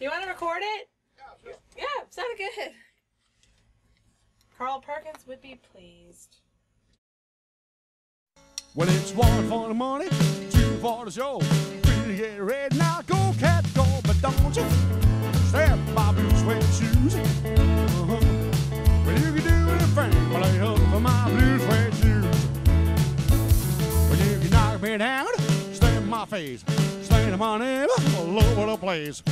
Do you want to record it? Yeah, sure. Yeah, sounded good. Carl Perkins would be pleased. Well, it's 1 for the morning, 2 for the show. 3 to get ready now, go cat go, but don't you step my blue suede shoes. Well, you can do anything, but I hope for my blue suede shoes. Well, you can knock me down, slam my face, slam my name all over the place.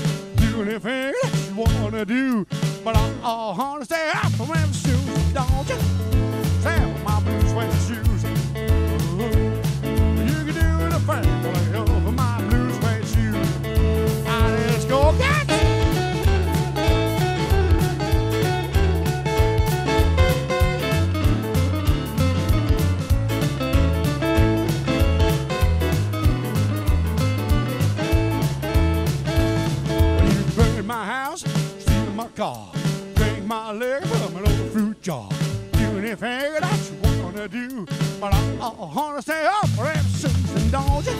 Do anything that you wanna do, but I'm all hard to stay out from them shoes, don't you step my blue suede shoes. Car, drink my liquor from an old fruit jar. Do anything that you wanna do, but I'm all gonna stay up for them shoes and don't you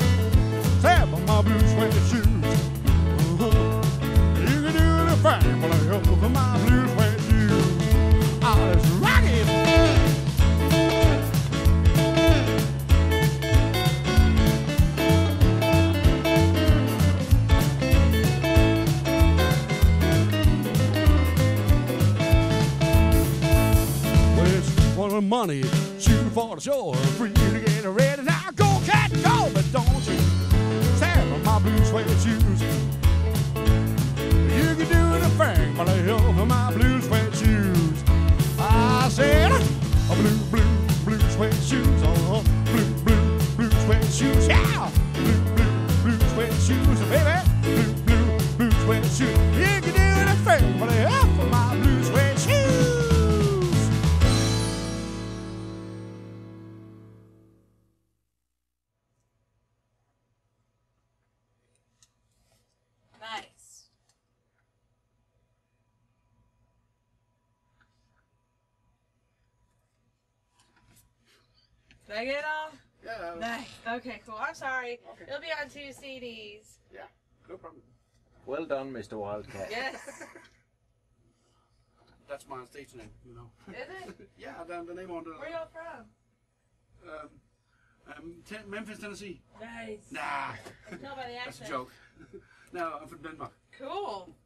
step on my blue suede shoes. You can do anything, but I hope for my blue suede shoes. I just rock it. Money, 2 for the show, 3 to get ready now. Go cat go, but don't you stand on my blue suede shoes. You can do anything, but I love my blue suede shoes. I said, blue, blue, blue suede shoes, oh, blue, blue, blue suede shoes, yeah, blue, blue, blue suede shoes, baby, blue, blue, blue suede shoes. You can do anything, but I love my blue suede shoes. Did I get it all? Yeah. Nice. Okay, cool. I'm sorry. Okay. It'll be on 2 CDs. Yeah, no problem. Well done, Mr. Wildcat. Yes. That's my stage name, you know. Is it? Yeah, the name on the... Where y'all from? Memphis, Tennessee. Nice. Nah. I can tell by the accent. That's a joke. No, I'm from Denmark. Cool.